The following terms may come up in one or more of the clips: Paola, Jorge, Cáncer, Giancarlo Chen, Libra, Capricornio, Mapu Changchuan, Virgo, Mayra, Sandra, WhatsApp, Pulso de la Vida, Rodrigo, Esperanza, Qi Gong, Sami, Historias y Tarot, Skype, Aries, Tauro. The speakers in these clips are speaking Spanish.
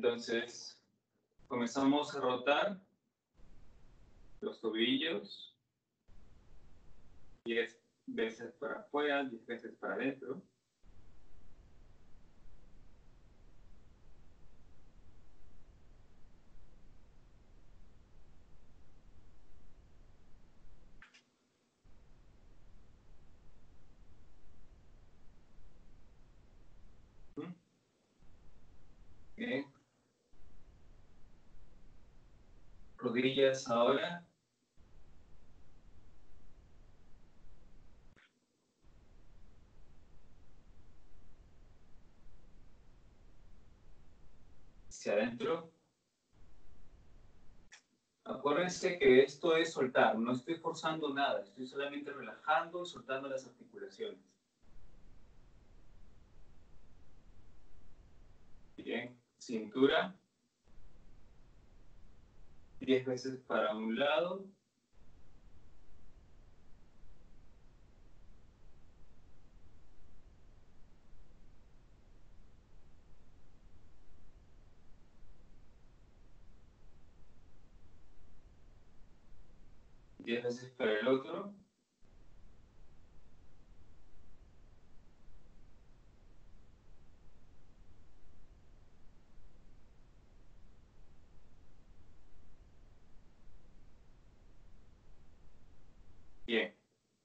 Entonces, comenzamos a rotar los tobillos 10 veces para afuera, 10 veces para adentro. Rodillas ahora. Hacia adentro. Acuérdense que esto es soltar. No estoy forzando nada. Estoy solamente relajando, soltando las articulaciones. Bien. Cintura. 10 veces para un lado. Diez veces para el otro. Bien,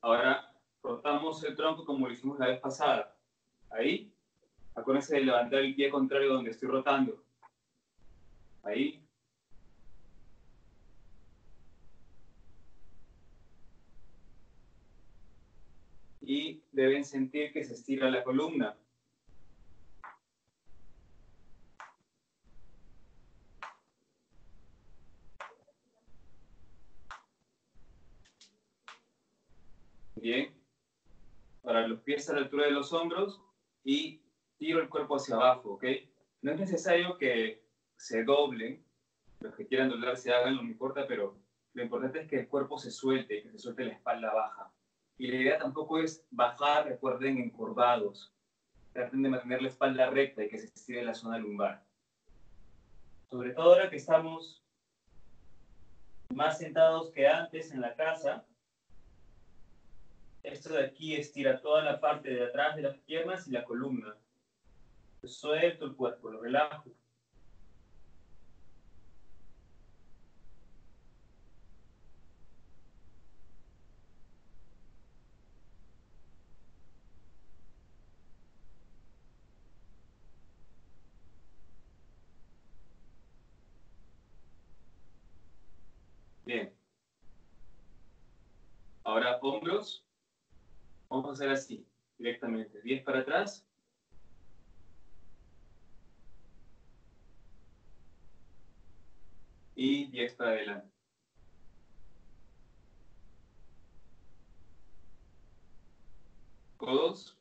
ahora rotamos el tronco como lo hicimos la vez pasada. Ahí, acuérdense de levantar el pie contrario donde estoy rotando. Ahí. Y deben sentir que se estira la columna. Bien, para los pies a la altura de los hombros y tiro el cuerpo hacia abajo, ¿ok? No es necesario que se doblen, los que quieran doblarse hagan, no me importa, pero lo importante es que el cuerpo se suelte, que se suelte la espalda baja. Y la idea tampoco es bajar, recuerden, encorvados. Traten de mantener la espalda recta y que se estire la zona lumbar. Sobre todo ahora que estamos más sentados que antes en la casa, esto de aquí estira toda la parte de atrás de las piernas y la columna. Suelto el cuerpo, lo relajo. Bien. Ahora hombros. Vamos a hacer así, directamente. 10 para atrás. Y 10 para adelante. Codos.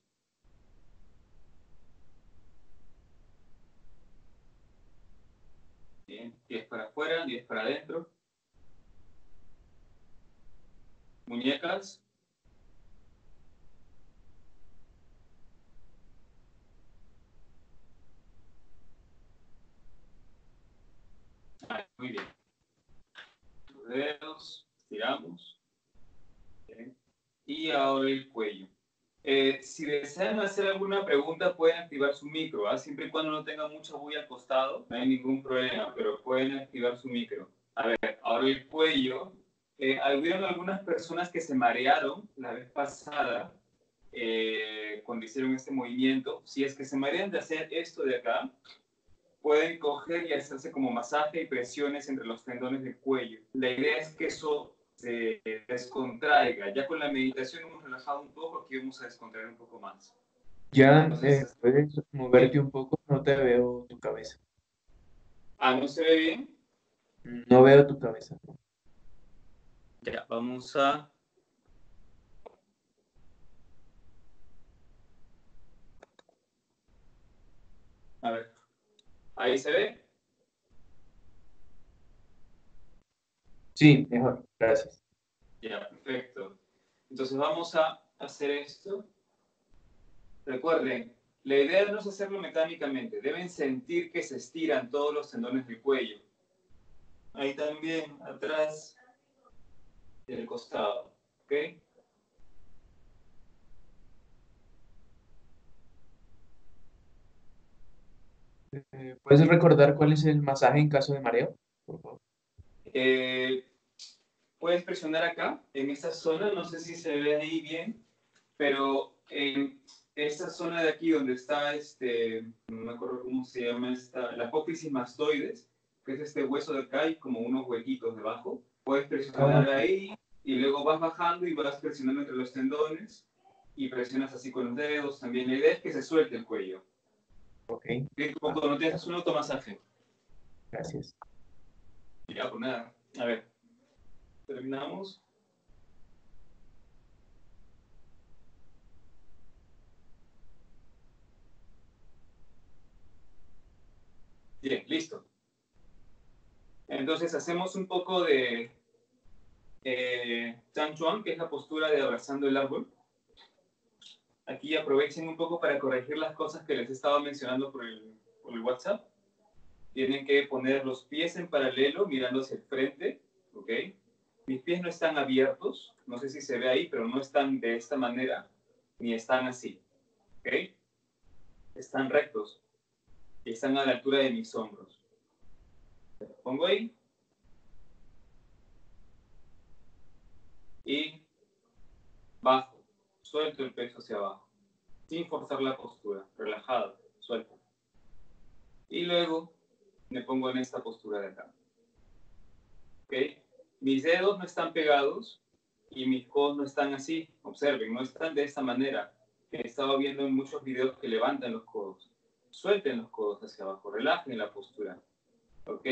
Bien, 10 para afuera, 10 para adentro. Muñecas. Muy bien. Los dedos, estiramos. Bien. Y ahora el cuello. Si desean hacer alguna pregunta, pueden activar su micro, ¿ah? Siempre y cuando no tengan mucha bulla al costado, no hay ningún problema, pero pueden activar su micro. A ver, ahora el cuello. Hubieron algunas personas que se marearon la vez pasada cuando hicieron este movimiento. Si es que se marean de hacer esto de acá, pueden coger y hacerse como masaje y presiones entre los tendones del cuello. La idea es que eso se descontraiga. Ya con la meditación hemos relajado un poco, aquí vamos a descontraer un poco más. Ya, entonces, puedes moverte un poco, no te veo tu cabeza. Ah, ¿no se ve bien? No veo tu cabeza. Ya, vamos a... A ver. ¿Ahí se ve? Sí, mejor. Gracias. Ya, perfecto. Entonces vamos a hacer esto. Recuerden, La idea no es hacerlo mecánicamente, deben sentir que se estiran todos los tendones del cuello. Ahí también, atrás y al costado, ¿ok? ¿Puedes recordar cuál es el masaje en caso de mareo, por favor? Puedes presionar acá, en esta zona, no sé si se ve ahí bien, pero en esta zona de aquí donde está no me acuerdo cómo se llama esta, la apófisis mastoides, que es este hueso de acá y como unos huequitos debajo. Puedes presionar ahí y luego vas bajando y vas presionando entre los tendones y presionas así con los dedos también. La idea es que se suelte el cuello. Ok. Cuando no te haces un automasaje. Gracias. Ya, pues nada. A ver. Terminamos. Bien, listo. Entonces hacemos un poco de Changchuan, que es la postura de abrazando el árbol. Aquí aprovechen un poco para corregir las cosas que les he estado mencionando por el WhatsApp. Tienen que poner los pies en paralelo, mirando hacia el frente, ¿ok? Mis pies no están abiertos, no sé si se ve ahí, pero no están de esta manera, ni están así, ¿ok? Están rectos y están a la altura de mis hombros. Lo pongo ahí. Y bajo. Suelto el peso hacia abajo. Sin forzar la postura. Relajado. Suelto. Y luego me pongo en esta postura de acá. ¿Ok? Mis dedos no están pegados y mis codos no están así. Observen, no están de esta manera. He estado viendo en muchos videos que levantan los codos. Suelten los codos hacia abajo. Relajen la postura. ¿Ok?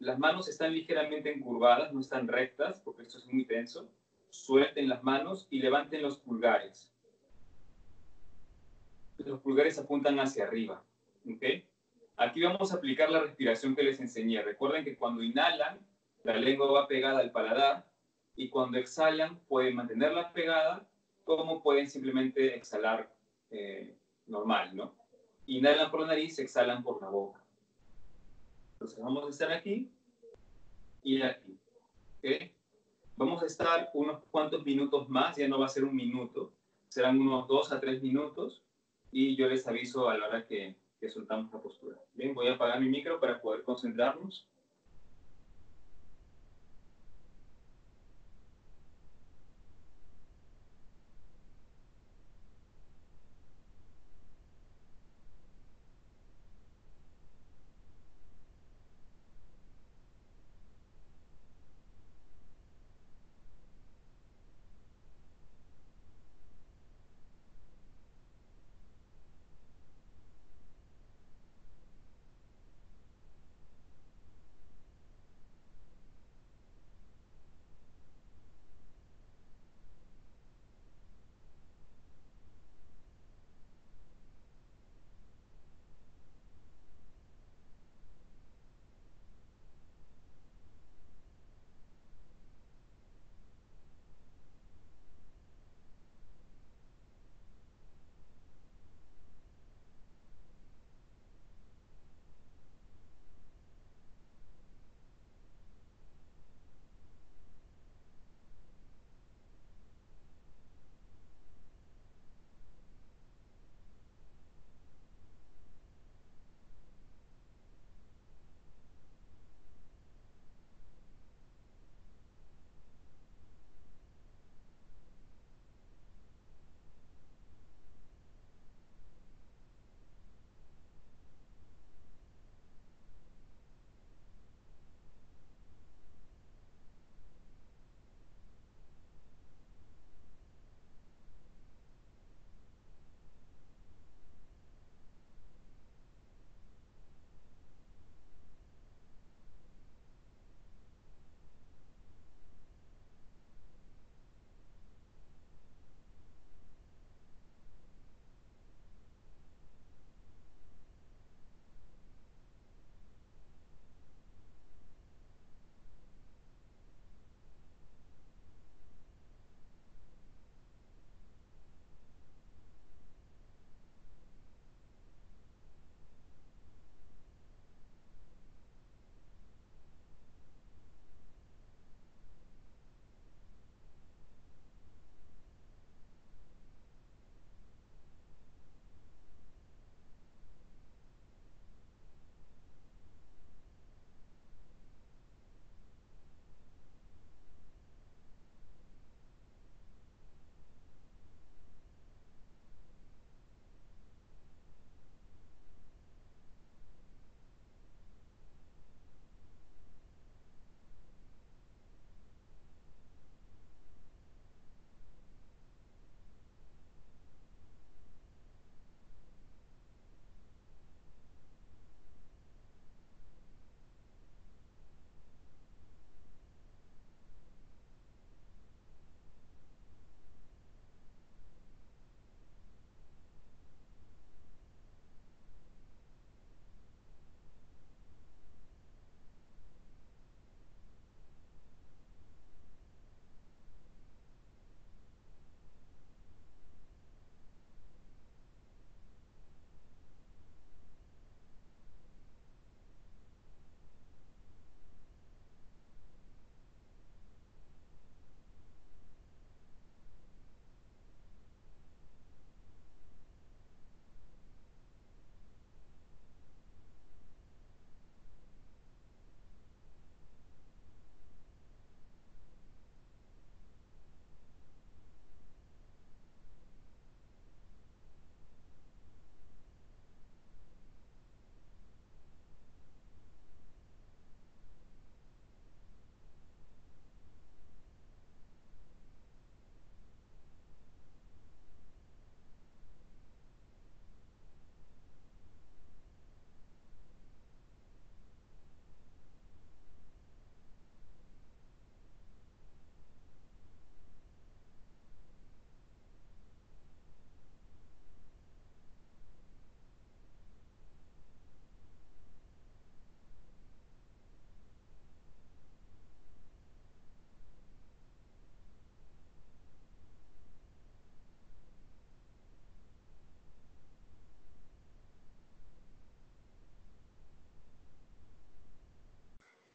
Las manos están ligeramente encurvadas, no están rectas, porque esto es muy tenso. Suelten las manos y levanten los pulgares. Los pulgares apuntan hacia arriba. ¿Ok? Aquí vamos a aplicar la respiración que les enseñé. Recuerden que cuando inhalan, la lengua va pegada al paladar y cuando exhalan, pueden mantenerla pegada como pueden simplemente exhalar normal, ¿no? Inhalan por la nariz, exhalan por la boca. Entonces vamos a estar aquí y aquí, ¿ok? Vamos a estar unos cuantos minutos más, ya no va a ser un minuto, serán unos 2 a 3 minutos y yo les aviso a la hora que soltamos la postura. Bien, voy a apagar mi micro para poder concentrarnos.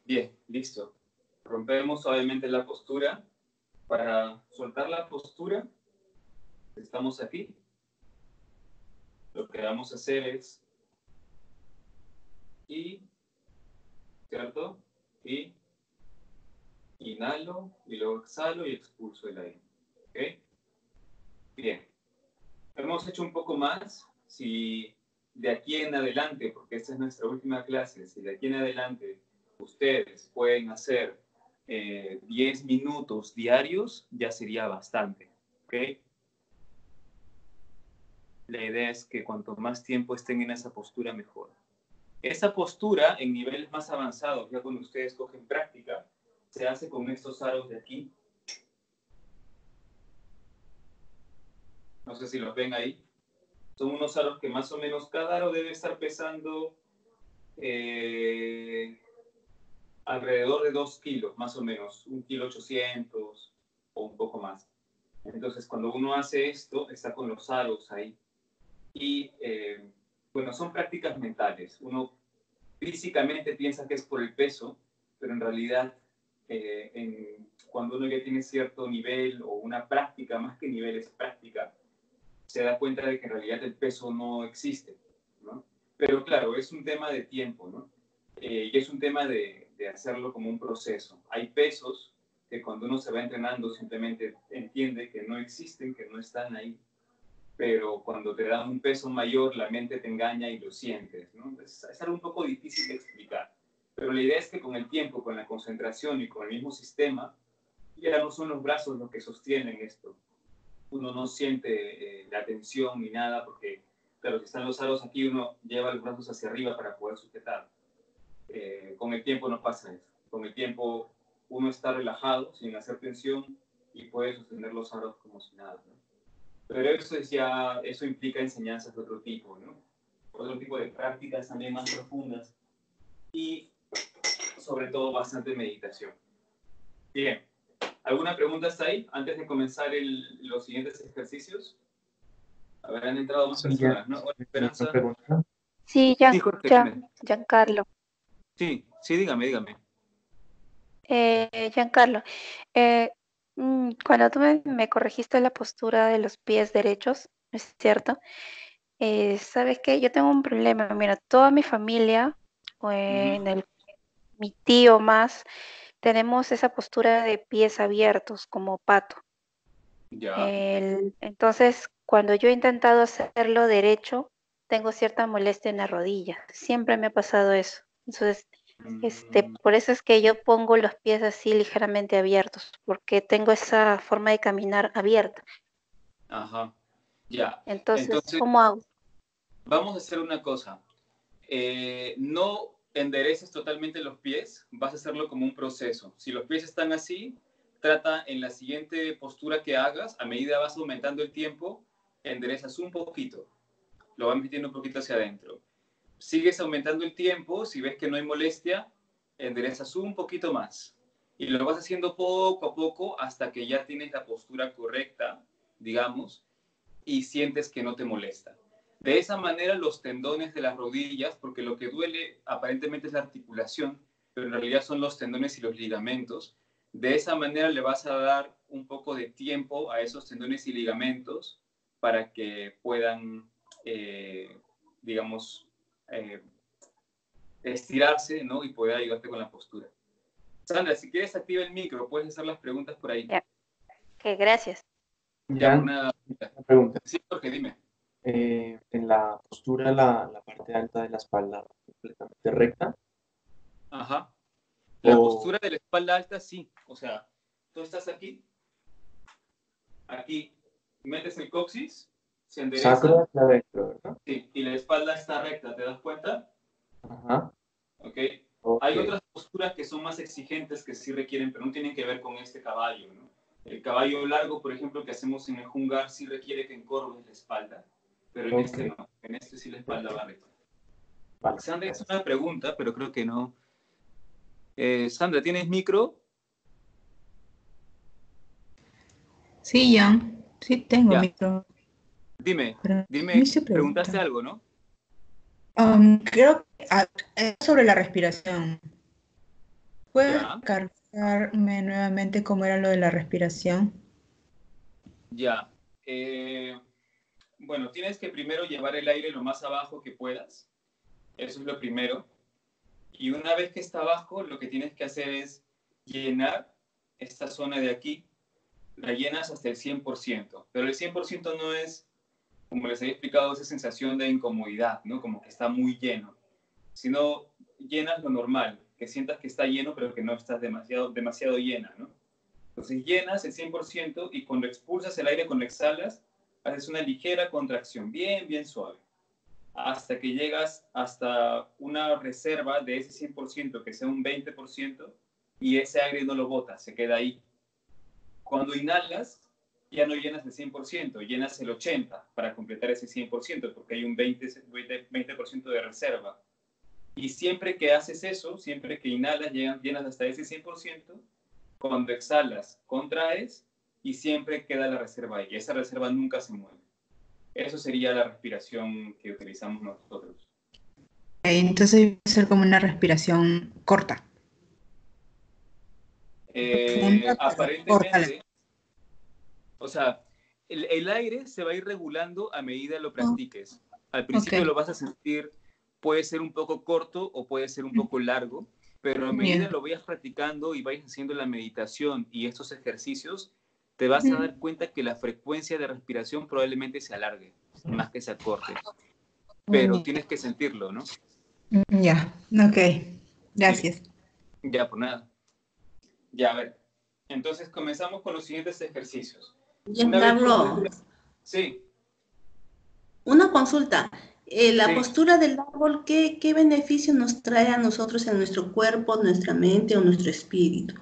Bien, listo. Rompemos suavemente la postura. Para soltar la postura, estamos aquí. Lo que vamos a hacer es ¿cierto? Y inhalo, y luego exhalo y expulso el aire. ¿Ok? Bien. Hemos hecho un poco más. Si de aquí en adelante, porque esta es nuestra última clase, si de aquí en adelante ustedes pueden hacer 10 minutos diarios, ya sería bastante. ¿Ok? La idea es que cuanto más tiempo estén en esa postura, mejor. Esa postura, en niveles más avanzados, ya cuando ustedes cogen práctica, se hace con estos aros de aquí. No sé si los ven ahí. Son unos aros que más o menos cada aro debe estar pesando alrededor de 2 kilos, más o menos. 1,800 kilos o un poco más. Entonces, cuando uno hace esto, está con los aros ahí. Y, bueno, son prácticas mentales. Uno físicamente piensa que es por el peso, pero en realidad, cuando uno ya tiene cierto nivel o una práctica, más que nivel es práctica, se da cuenta de que en realidad el peso no existe, ¿no? Pero claro, es un tema de tiempo, ¿no? Y es un tema de hacerlo como un proceso. Hay pesos que cuando uno se va entrenando simplemente entiende que no existen, que no están ahí. Pero cuando te dan un peso mayor, la mente te engaña y lo sientes, ¿no? Es algo un poco difícil de explicar. Pero la idea es que con el tiempo, con la concentración y con el mismo sistema, ya no son los brazos los que sostienen esto. Uno no siente la tensión ni nada porque, claro, si están los aros aquí, uno lleva los brazos hacia arriba para poder sujetar. Con el tiempo no pasa eso. Con el tiempo uno está relajado, sin hacer tensión, y puede sostener los aros como si nada, ¿no? Pero eso implica enseñanzas de otro tipo, ¿no? Otro tipo de prácticas también más profundas y, sobre todo, bastante meditación. Bien. ¿Alguna pregunta está ahí antes de comenzar los siguientes ejercicios? A ver, han entrado más personas, ¿no? Hola, Esperanza. Sí, Giancarlo. Sí, dígame. Giancarlo, cuando tú me corregiste la postura de los pies derechos, ¿es cierto? ¿Sabes qué? Yo tengo un problema. Mira, toda mi familia, mi tío más, tenemos esa postura de pies abiertos como pato. Ya. Entonces, cuando yo he intentado hacerlo derecho, tengo cierta molestia en la rodilla. Siempre me ha pasado eso. Entonces, por eso es que yo pongo los pies así ligeramente abiertos, porque tengo esa forma de caminar abierta. Ajá, ya. Entonces, ¿cómo hago? Vamos a hacer una cosa. No endereces totalmente los pies, vas a hacerlo como un proceso. Si los pies están así, trata en la siguiente postura que hagas, a medida vas aumentando el tiempo, enderezas un poquito, lo vas metiendo un poquito hacia adentro. Sigues aumentando el tiempo, si ves que no hay molestia, enderezas un poquito más. Y lo vas haciendo poco a poco hasta que ya tienes la postura correcta, digamos, y sientes que no te molesta. De esa manera los tendones de las rodillas, porque lo que duele aparentemente es la articulación, pero en realidad son los tendones y los ligamentos. De esa manera le vas a dar un poco de tiempo a esos tendones y ligamentos para que puedan, digamos, estirarse, ¿no? Y poder ayudarte con la postura. Sandra, si quieres activa el micro, puedes hacer las preguntas por ahí. Ya. Okay, gracias. Ya, una pregunta. Sí, Jorge, dime. En la postura, la parte alta de la espalda completamente recta. Ajá. La postura de la espalda alta, sí. O sea, tú estás aquí, metes el coxis. Se endereza. Sacro, recto, ¿verdad? Sí, y la espalda está recta, ¿te das cuenta? Ajá. Ok. Hay otras posturas que son más exigentes que sí requieren, pero no tienen que ver con este caballo, ¿no? El caballo largo, por ejemplo, que hacemos en el jungar, sí requiere que encorves la espalda, pero en este no, en este sí la espalda va recta. Vale. Sandra, es una pregunta, pero creo que no. Sandra, ¿tienes micro? Sí, Jan, sí tengo micro. Dime, preguntaste algo, ¿no? Creo que sobre la respiración. ¿Puedes cargarme nuevamente cómo era lo de la respiración? Ya. Bueno, tienes que primero llevar el aire lo más abajo que puedas. Eso es lo primero. Y una vez que está abajo, lo que tienes que hacer es llenar esta zona de aquí. La llenas hasta el 100%. Pero el 100% no es, como les había explicado, esa sensación de incomodidad, ¿no? Como que está muy lleno. Sino llenas lo normal. Que sientas que está lleno, pero que no estás demasiado llena, ¿no? Entonces llenas el 100% y cuando expulsas el aire, cuando exhalas, haces una ligera contracción, bien suave, hasta que llegas hasta una reserva de ese 100%, que sea un 20%, y ese aire no lo botas, se queda ahí. Cuando inhalas, ya no llenas el 100%, llenas el 80% para completar ese 100%, porque hay un 20% de reserva. Y siempre que haces eso, siempre que inhalas, llenas hasta ese 100%, cuando exhalas, contraes, y siempre queda la reserva ahí. Esa reserva nunca se mueve. Eso sería la respiración que utilizamos nosotros. Entonces, ser como una respiración corta. Aparentemente, o sea, el aire se va a ir regulando a medida lo practiques. Al principio lo vas a sentir, puede ser un poco corto o puede ser un poco largo, pero a medida lo vayas practicando y vayas haciendo la meditación y estos ejercicios, te vas a dar cuenta que la frecuencia de respiración probablemente se alargue, más que se acorte. Pero tienes que sentirlo, ¿no? Ya, ok. Gracias. Ya, por nada. Ya, a ver. Entonces, comenzamos con los siguientes ejercicios. Giancarlo. Sí. Una consulta. La postura del árbol, ¿qué beneficio nos trae a nosotros en nuestro cuerpo, nuestra mente o nuestro espíritu?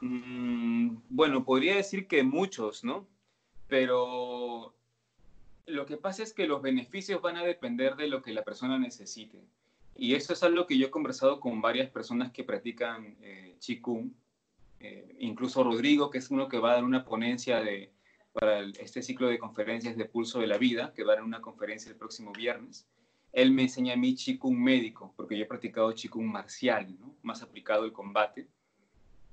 Bueno, podría decir que muchos, ¿no? Pero lo que pasa es que los beneficios van a depender de lo que la persona necesite. Y esto es algo que yo he conversado con varias personas que practican Qi Gong, incluso Rodrigo, que es uno que va a dar una ponencia para este ciclo de conferencias de Pulso de la Vida, que va a dar una conferencia el próximo viernes. Él me enseña a mí Qi Gong médico, porque yo he practicado Qi Gong marcial, ¿no? Más aplicado al combate.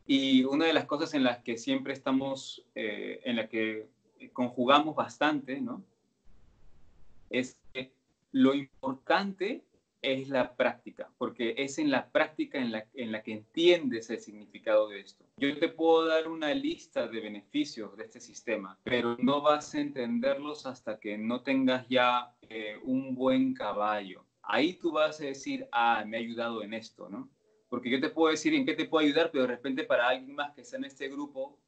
Y una de las cosas en las que siempre estamos, en la que conjugamos bastante, ¿no? Es que lo importante es la práctica, porque es en la práctica en la que entiendes el significado de esto. Yo te puedo dar una lista de beneficios de este sistema, pero no vas a entenderlos hasta que no tengas ya un buen caballo. Ahí tú vas a decir, ah, me ha ayudado en esto, ¿no? Porque yo te puedo decir en qué te puedo ayudar, pero de repente para alguien más que está en este grupo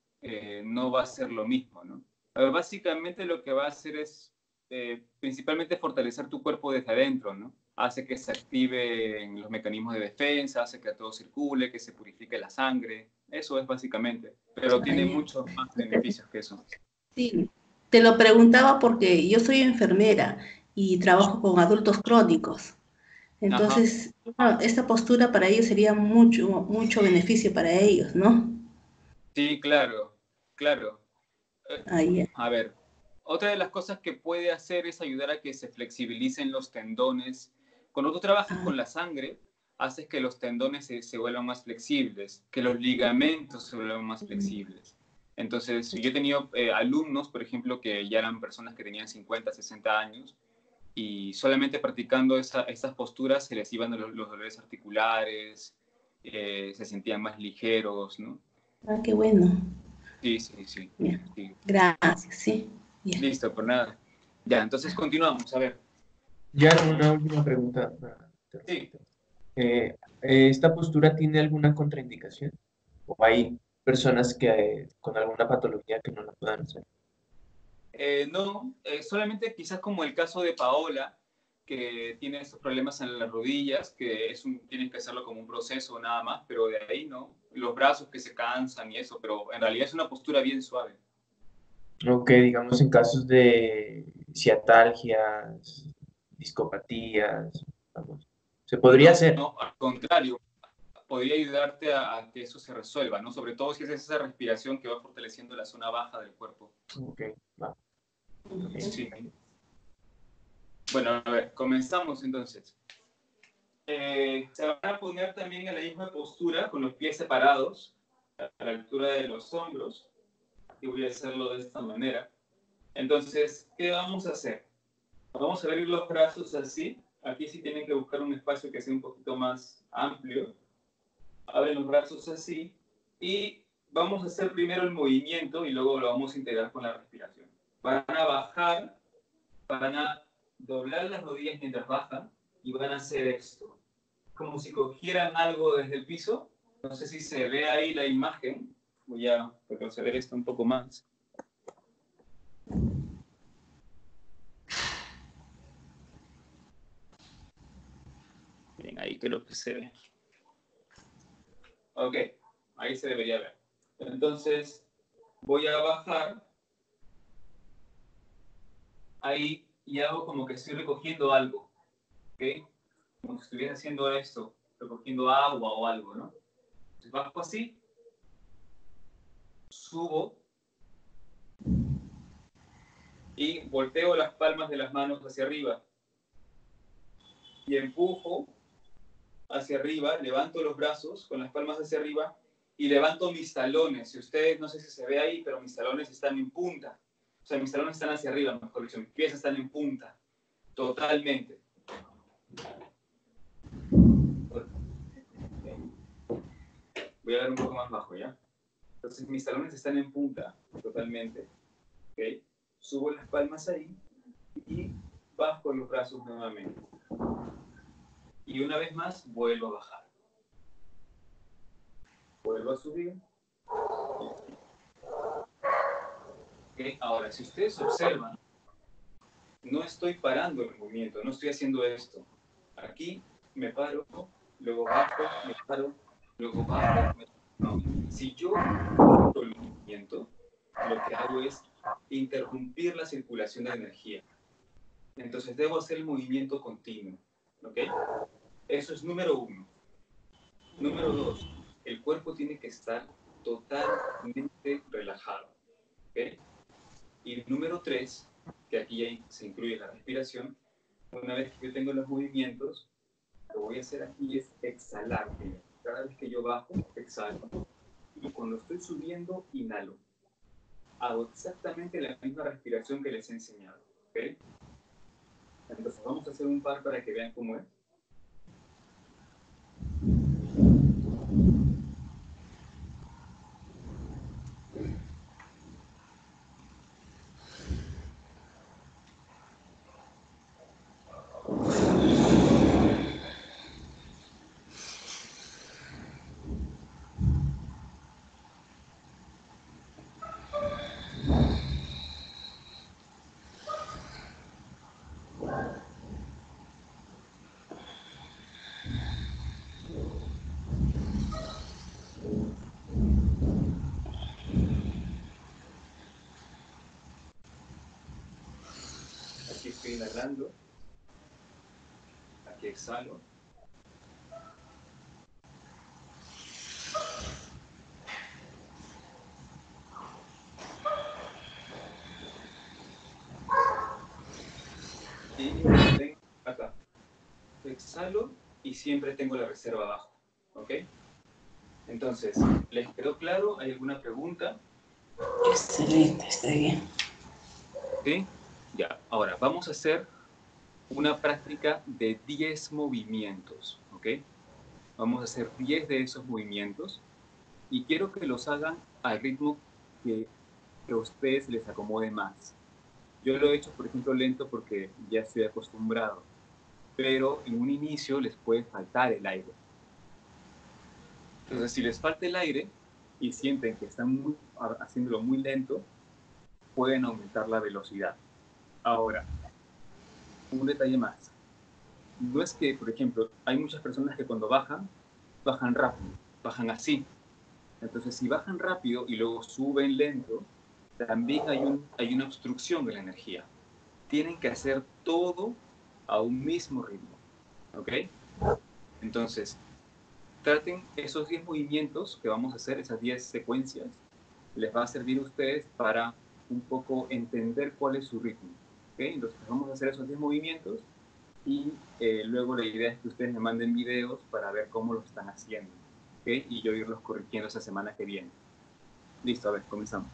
no va a ser lo mismo, ¿no? A ver, básicamente lo que va a hacer es principalmente fortalecer tu cuerpo desde adentro, ¿no? Hace que se activen los mecanismos de defensa, hace que todo circule, que se purifique la sangre. Eso es básicamente, pero tiene muchos más beneficios que eso. Sí, te lo preguntaba porque yo soy enfermera y trabajo con adultos crónicos. Entonces, esta postura para ellos sería mucho beneficio para ellos, ¿no? Sí, claro. A ver, otra de las cosas que puede hacer es ayudar a que se flexibilicen los tendones. Cuando tú trabajas con la sangre, haces que los tendones se vuelvan más flexibles, que los ligamentos se vuelvan más flexibles. Entonces, yo he tenido alumnos, por ejemplo, que ya eran personas que tenían 50, 60 años, y solamente practicando esas posturas se les iban los dolores articulares, se sentían más ligeros, ¿no? Ah, qué bueno. Sí. Gracias, sí. Listo, por nada. Ya, entonces continuamos, a ver. Ya una última pregunta. Sí. ¿Esta postura tiene alguna contraindicación? ¿O hay personas que con alguna patología que no la puedan hacer? No, solamente quizás como el caso de Paola, que tiene esos problemas en las rodillas, que tienen que hacerlo como un proceso nada más, pero de ahí no. Los brazos que se cansan y eso, pero en realidad es una postura bien suave. Ok, digamos en casos de ciatalgias, discopatías, vamos. ¿Se podría hacer? No, al contrario, podría ayudarte a que eso se resuelva, ¿no? Sobre todo si haces esa respiración que va fortaleciendo la zona baja del cuerpo. Ok, va. Sí. Bueno, a ver, comenzamos entonces. Se van a poner también en la misma postura, con los pies separados, a la altura de los hombros. Y voy a hacerlo de esta manera. Entonces, ¿qué vamos a hacer? Vamos a abrir los brazos así. Aquí sí tienen que buscar un espacio que sea un poquito más amplio. Abren los brazos así. Y vamos a hacer primero el movimiento y luego lo vamos a integrar con la respiración. Van a bajar, van a doblar las rodillas mientras bajan y van a hacer esto. Como si cogieran algo desde el piso. No sé si se ve ahí la imagen. Voy a retroceder esto un poco más. Miren, ahí creo que se ve. Ok, ahí se debería ver. Entonces, voy a bajar. Ahí y hago como que estoy recogiendo algo. ¿Ok? Como si estuviera haciendo esto, recogiendo agua o algo, ¿no? Entonces, bajo así. Subo y volteo las palmas de las manos hacia arriba y empujo hacia arriba, levanto los brazos con las palmas hacia arriba y levanto mis talones. Si ustedes, no sé si se ve ahí, pero mis talones están en punta. O sea, mis talones están hacia arriba, mejor dicho, mis pies están en punta, totalmente. Voy a dar un poco más bajo, ¿ya? Entonces, mis talones están en punta, totalmente. ¿Okay? Subo las palmas ahí y bajo los brazos nuevamente. Y una vez más, vuelvo a bajar. Vuelvo a subir. ¿Okay? Ahora, si ustedes observan, no estoy parando el movimiento, no estoy haciendo esto. Aquí me paro, luego bajo, me paro, luego bajo, me paro. No. Si yo corto el movimiento, lo que hago es interrumpir la circulación de energía. Entonces debo hacer el movimiento continuo. ¿Ok? Eso es número uno. Número dos, el cuerpo tiene que estar totalmente relajado. ¿Ok? Y número tres, que aquí se incluye la respiración, una vez que yo tengo los movimientos, lo que voy a hacer aquí es exhalar. Cada vez que yo bajo, exhalo. Y cuando estoy subiendo, inhalo. Hago exactamente la misma respiración que les he enseñado. ¿Ok? Entonces vamos a hacer un par para que vean cómo es. Estoy inhalando, aquí exhalo. Y tengo acá. Exhalo y siempre tengo la reserva abajo. ¿Ok? Entonces, ¿les quedó claro? ¿Hay alguna pregunta? Excelente, está bien. ¿Sí? Ya, ahora vamos a hacer una práctica de 10 movimientos, ¿ok? Vamos a hacer 10 de esos movimientos y quiero que los hagan al ritmo que a ustedes les acomode más. Yo lo he hecho, por ejemplo, lento porque ya estoy acostumbrado, pero en un inicio les puede faltar el aire. Entonces, si les falta el aire y sienten que están haciéndolo muy lento, pueden aumentar la velocidad. Ahora, un detalle más. No es que, por ejemplo, hay muchas personas que cuando bajan, bajan rápido, bajan así. Entonces, si bajan rápido y luego suben lento, también hay una obstrucción de la energía. Tienen que hacer todo a un mismo ritmo. ¿Ok? Entonces, traten esos 10 movimientos que vamos a hacer, esas 10 secuencias, les va a servir a ustedes para un poco entender cuál es su ritmo. ¿Okay? Entonces vamos a hacer esos 10 movimientos y luego la idea es que ustedes me manden videos para ver cómo lo están haciendo, ¿okay? Y yo irlos corrigiendo esa semana que viene. Listo, a ver, comenzamos.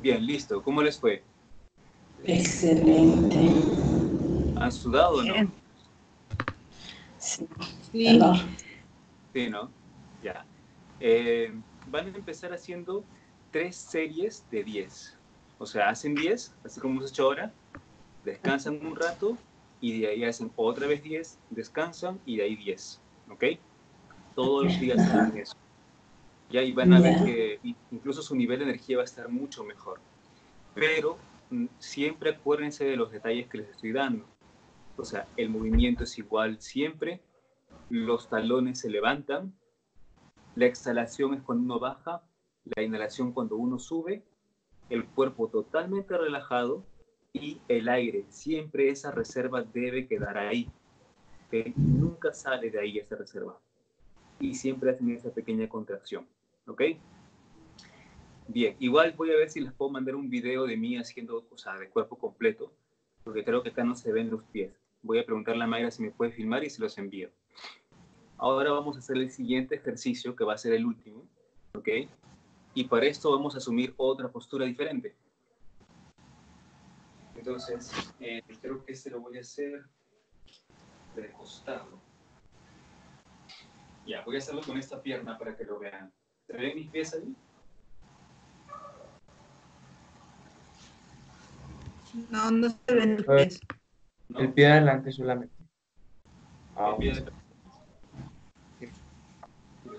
Bien, listo. ¿Cómo les fue? Excelente. ¿Han sudado o no? Sí. Sí. Sí, ¿no? Ya. Van a empezar haciendo 3 series de 10. O sea, hacen 10, así como hemos hecho ahora. Descansan un rato y de ahí hacen otra vez 10. Descansan y de ahí 10. ¿Ok? Todos los días hacen eso. Ya, y van a ver que incluso su nivel de energía va a estar mucho mejor. Pero siempre acuérdense de los detalles que les estoy dando. O sea, el movimiento es igual siempre. Los talones se levantan. La exhalación es cuando uno baja. La inhalación cuando uno sube. El cuerpo totalmente relajado. Y el aire. Siempre esa reserva debe quedar ahí. ¿Okay? Nunca sale de ahí esa reserva. Y siempre hacen esa pequeña contracción. ¿Ok? Bien, igual voy a ver si les puedo mandar un video de mí haciendo, o sea, de cuerpo completo, porque creo que acá no se ven los pies. Voy a preguntarle a Mayra si me puede filmar y se los envío. Ahora vamos a hacer el siguiente ejercicio, que va a ser el último. ¿Ok? Y para esto vamos a asumir otra postura diferente. Entonces, creo que este lo voy a hacer de costado. Ya, voy a hacerlo con esta pierna para que lo vean. ¿Se ven mis pies ahí? No, no se ven los pies. ¿No? El pie adelante solamente. Ah, el pie adelante. Sí.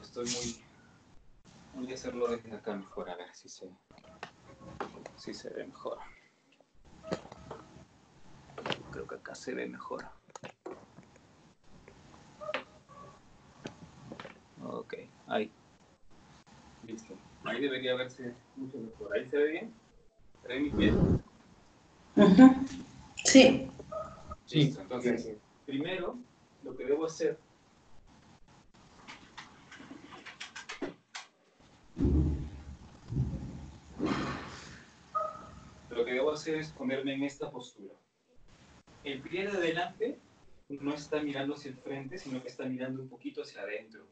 Estoy muy... Voy a hacerlo desde acá mejor, a ver si se ve mejor. Creo que acá se ve mejor. Ok, ahí. Listo. Ahí debería verse mucho mejor. ¿Ahí se ve bien? ¿Se ve mi piel? Uh-huh. Sí. Listo. Entonces, sí. Primero, lo que debo hacer es ponerme en esta postura. El pie de adelante no está mirando hacia el frente, sino que está mirando un poquito hacia adentro.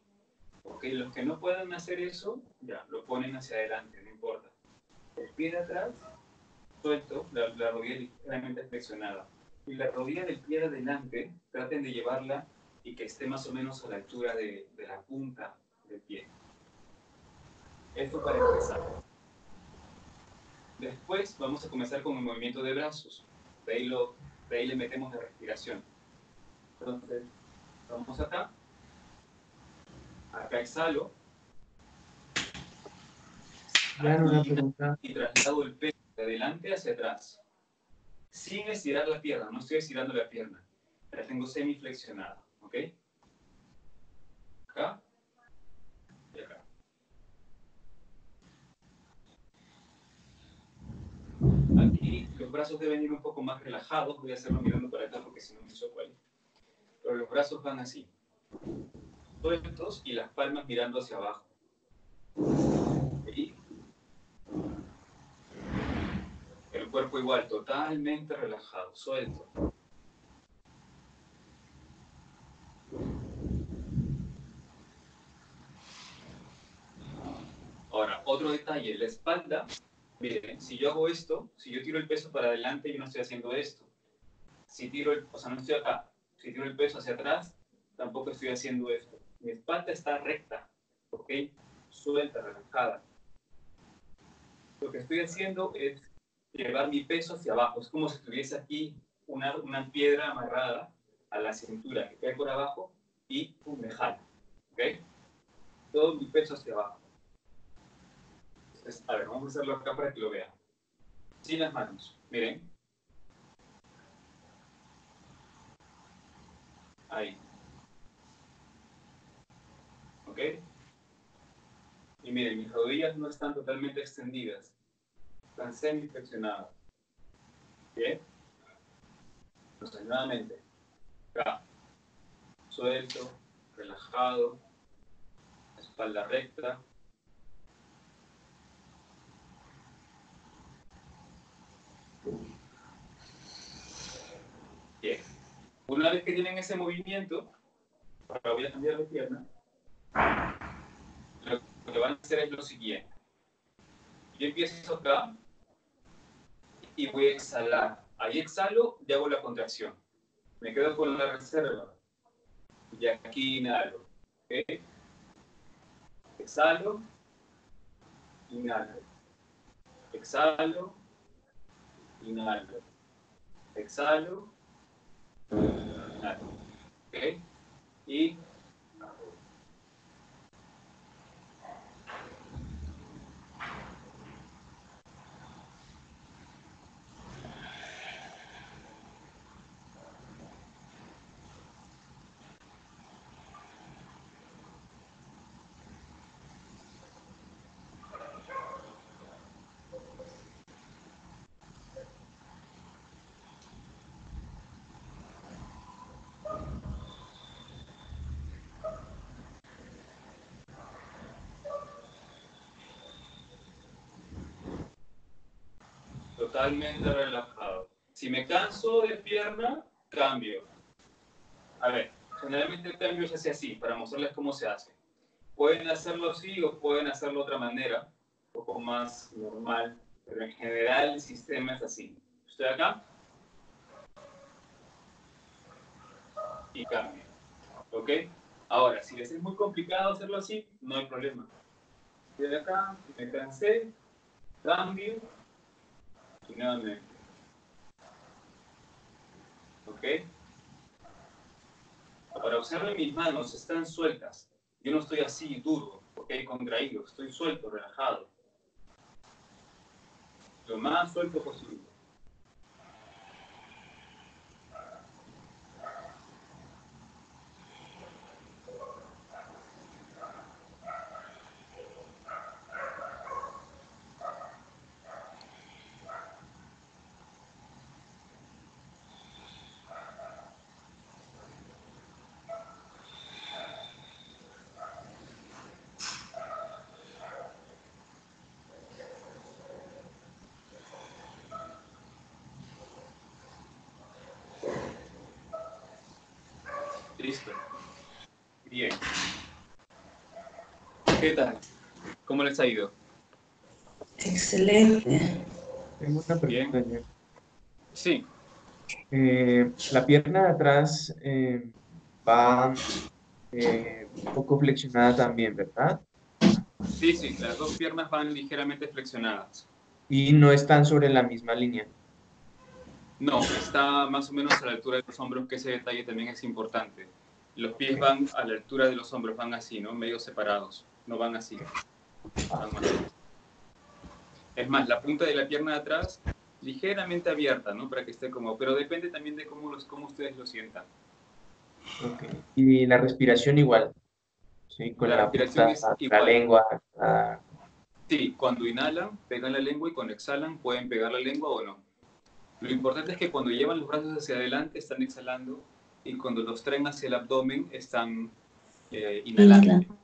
Ok, los que no puedan hacer eso, ya, lo ponen hacia adelante, no importa. El pie de atrás, suelto, la rodilla ligeramente flexionada. Y la rodilla del pie de adelante, traten de llevarla y que esté más o menos a la altura de la punta del pie. Esto para empezar. Después vamos a comenzar con el movimiento de brazos. De ahí le metemos la respiración. Entonces, vamos acá. Acá exhalo. Y traslado el peso de adelante hacia atrás. Sin estirar la pierna. No estoy estirando la pierna. La tengo semiflexionada. ¿Ok? Acá. Y acá. brazos deben ir un poco más relajados. Voy a hacerlo mirando para acá porque si no me hizo cual. Pero los brazos van así. Sueltos y las palmas mirando hacia abajo. ¿Sí? El cuerpo igual, totalmente relajado, suelto. Ahora, otro detalle, la espalda, miren, si yo hago esto, si yo tiro el peso para adelante, yo no estoy haciendo esto. Si tiro el, o sea, no estoy acá, si tiro el peso hacia atrás, tampoco estoy haciendo esto. Mi espalda está recta, ¿ok? Suelta, relajada. Lo que estoy haciendo es llevar mi peso hacia abajo. Es como si tuviese aquí una piedra amarrada a la cintura que cae por abajo y me jala, ¿ok? Todo mi peso hacia abajo. A ver, vamos a hacerlo acá para que lo vean. Sin las manos, miren. Ahí. ¿Ok? Y miren, mis rodillas no están totalmente extendidas. Están semi-flexionadas. ¿Bien? Entonces, nuevamente. Acá. Suelto, relajado. Espalda recta. Bien. Una vez que tienen ese movimiento, ahora voy a cambiar de pierna. Lo que van a hacer es lo siguiente. Yo empiezo acá y voy a exhalar. Ahí exhalo y hago la contracción. Me quedo con la reserva. Y aquí inhalo. ¿Okay? Exhalo. Inhalo. Exhalo. Inhalo. Exhalo. Inhalo. ¿Okay? Y... Totalmente relajado. Si me canso de pierna, cambio. A ver, generalmente el cambio se hace así, para mostrarles cómo se hace. Pueden hacerlo así o pueden hacerlo de otra manera, un poco más normal, pero en general el sistema es así. Usted acá. Y cambio. ¿Ok? Ahora, si les es muy complicado hacerlo así, no hay problema. Estoy acá, me cansé, cambio. Finalmente. ¿Ok? Ahora observen mis manos, están sueltas. Yo no estoy así duro, ¿ok? Contraído, estoy suelto, relajado. Lo más suelto posible. Listo. Bien. ¿Qué tal? ¿Cómo les ha ido? Excelente. Tengo una pregunta. Bien. Sí. La pierna de atrás va un poco flexionada también, ¿verdad? Sí, sí. Las dos piernas van ligeramente flexionadas. ¿Y no están sobre la misma línea? No, está más o menos a la altura de los hombros, que ese detalle también es importante. Los pies van a la altura de los hombros, van así, ¿no? Medio separados, no van así. Van más. Es más, la punta de la pierna de atrás, ligeramente abierta, ¿no? Para que esté cómodo, pero depende también de cómo ustedes lo sientan. Okay. Y la respiración igual. Sí, con la respiración es igual. La lengua. La... Sí, cuando inhalan, pegan la lengua y cuando exhalan pueden pegar la lengua o no. Lo importante es que cuando llevan los brazos hacia adelante están exhalando y cuando los traen hacia el abdomen están inhalando.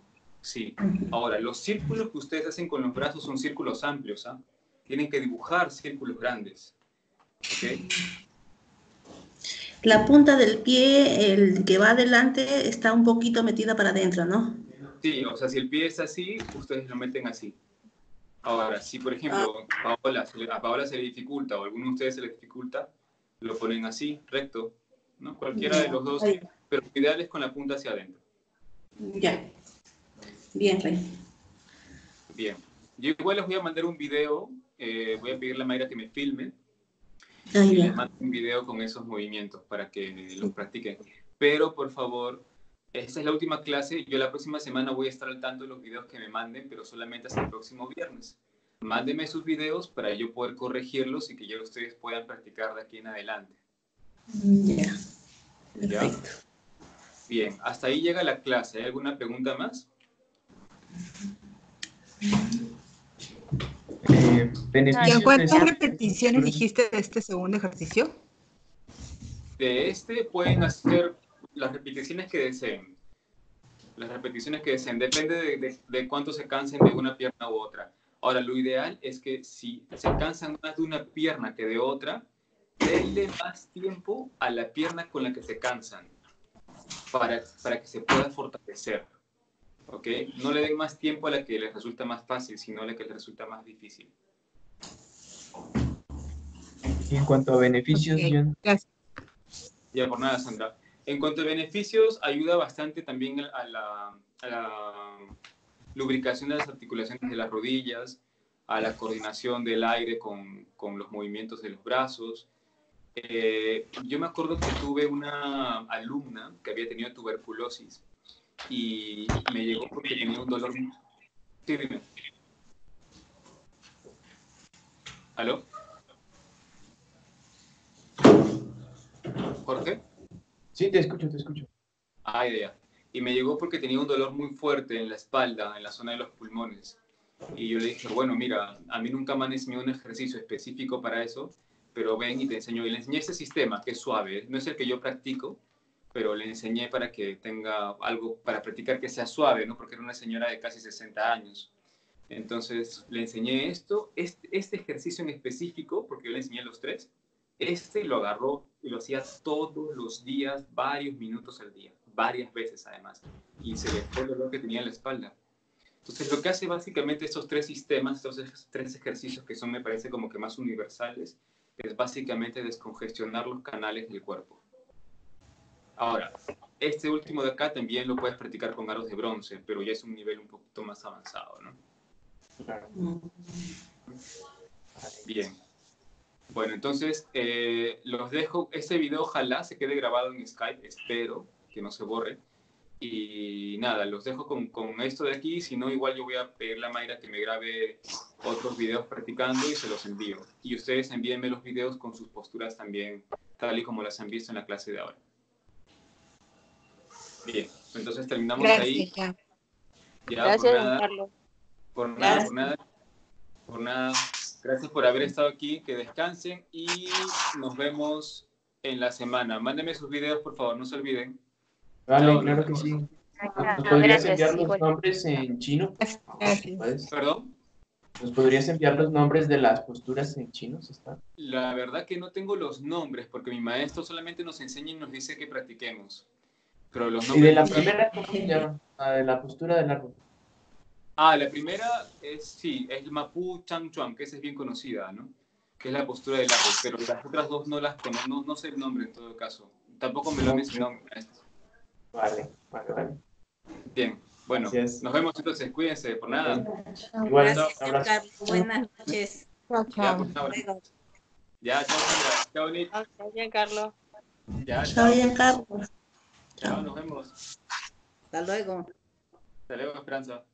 Sí. Ahora, los círculos que ustedes hacen con los brazos son círculos amplios, ¿ah? Tienen que dibujar círculos grandes. ¿Okay? La punta del pie, el que va adelante, está un poquito metida para adentro, ¿no? Sí, o sea, si el pie es así, ustedes lo meten así. Ahora, si por ejemplo a Paola se le dificulta o a alguno de ustedes se le dificulta, lo ponen así, recto, ¿no? Cualquiera de los dos, pero lo ideal es con la punta hacia adentro. Ya. Bien, Rey. Bien. Yo igual les voy a mandar un video, voy a pedirle a Mayra que me filme. Y les mando un video con esos movimientos para que los practiquen. Pero por favor, esta es la última clase. Yo la próxima semana voy a estar al tanto de los videos que me manden, pero solamente hasta el próximo viernes. Mándenme sus videos para yo poder corregirlos y que ya ustedes puedan practicar de aquí en adelante. Ya. Perfecto. Bien, hasta ahí llega la clase. ¿Hay alguna pregunta más? ¿Cuántas repeticiones dijiste de este segundo ejercicio? De este pueden hacer las repeticiones que deseen. Las repeticiones que deseen. Depende de cuánto se cansen de una pierna u otra. Ahora, lo ideal es que si se cansan más de una pierna que de otra, denle más tiempo a la pierna con la que se cansan para que se pueda fortalecer. ¿Ok? No le den más tiempo a la que les resulta más fácil, sino a la que les resulta más difícil. Y en cuanto a beneficios, gracias. Ya, por nada, Sandra. En cuanto a beneficios, ayuda bastante también a la lubricación de las articulaciones de las rodillas, a la coordinación del aire con los movimientos de los brazos. Yo me acuerdo que tuve una alumna que había tenido tuberculosis y me llegó porque tenía un dolor. Sí, dime. ¿Aló? ¿Jorge? Sí, te escucho. Ah, idea. Y me llegó porque tenía un dolor muy fuerte en la espalda, en la zona de los pulmones. Y yo le dije, bueno, mira, a mí nunca me han enseñado un ejercicio específico para eso, pero ven y te enseño. Y le enseñé este sistema, que es suave. No es el que yo practico, pero le enseñé para que tenga algo para practicar que sea suave, ¿no? Porque era una señora de casi 60 años. Entonces, le enseñé esto, este ejercicio en específico, porque yo le enseñé los tres. Este lo agarró y lo hacía todos los días, varios minutos al día, varias veces además, y se le fue el dolor que tenía en la espalda. Entonces, lo que hace básicamente estos tres sistemas, estos tres ejercicios que son, me parece, como que más universales, es básicamente descongestionar los canales del cuerpo. Ahora, este último de acá también lo puedes practicar con aros de bronce, pero ya es un nivel un poquito más avanzado, ¿no? Claro. Bien. Bueno, entonces, los dejo. Este video ojalá se quede grabado en Skype, espero que no se borre. Y nada, los dejo con esto de aquí, si no, igual yo voy a pedirle a Mayra que me grabe otros videos practicando y se los envío. Y ustedes envíenme los videos con sus posturas también, tal y como las han visto en la clase de ahora. Bien, entonces terminamos. Gracias, ahí. Ya, gracias, Giancarlo. Por nada. Gracias por haber estado aquí, que descansen y nos vemos en la semana. Mándenme sus videos, por favor, no se olviden. Vale, claro que sí. ¿Nos podrías enviar los nombres en chino? ¿Perdón? ¿Nos podrías enviar los nombres de las posturas en chino? La verdad que no tengo los nombres, porque mi maestro solamente nos enseña y nos dice que practiquemos. Pero los nombres... ¿Y de la primera, cómo se llama? De la postura del árbol. Ah, la primera es, sí, es el Mapu Changchuan, que esa es bien conocida, ¿no? Que es la postura del árbol, pero las otras dos no las conozco, no sé el nombre en todo caso. Tampoco me lo han mencionado. Vale. Bien, bueno, gracias. Nos vemos entonces, cuídense, por nada. Gracias, Carlos, buenas noches. Chao, Nick. Chao, Giancarlo. Chao, Giancarlo. Chao, nos vemos. Hasta luego. Hasta luego, Esperanza.